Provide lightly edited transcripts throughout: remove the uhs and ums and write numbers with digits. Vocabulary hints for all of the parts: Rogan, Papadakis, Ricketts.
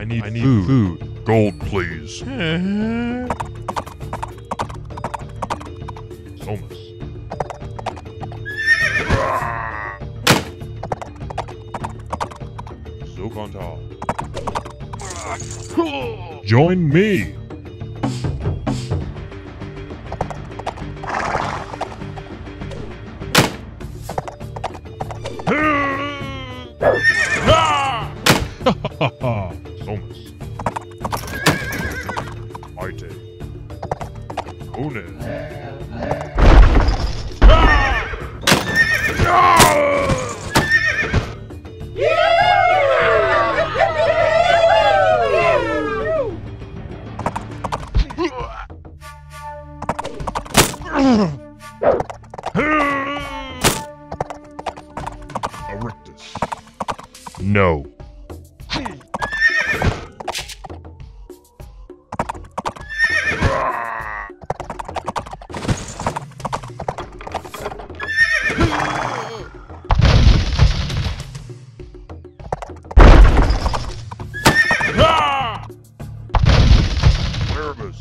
I need food. Gold, please. Somas. Zokantar. Join me. Somas. Aite. One. Ricketts. No. Nervous.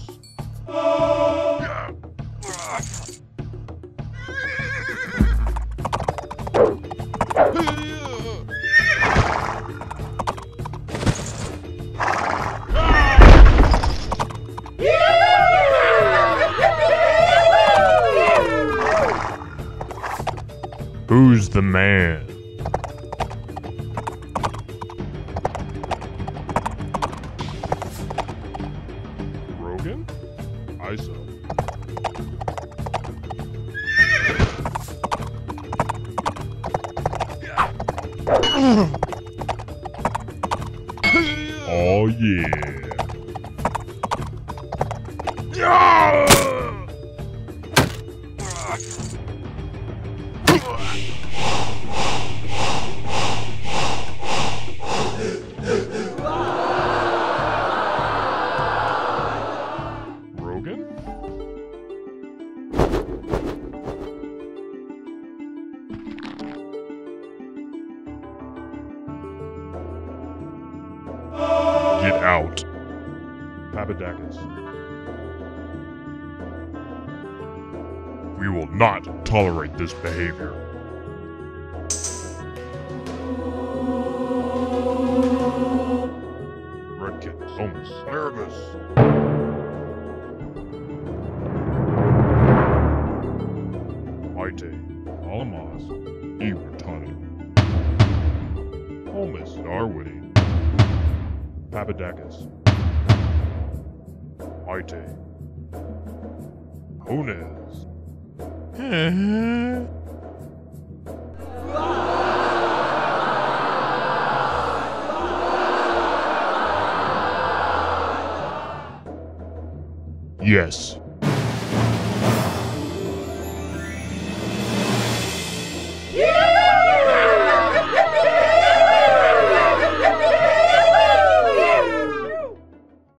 Who's the man? Rogan? ISO. Oh yeah. Rogan? Get out. Papadakis. We will not tolerate this behavior. Ricketts, Somas, nervous. Maite, Alamas, Iwatani. Holmes, Darwitty. Papadakis. Maite. Hones. Yes.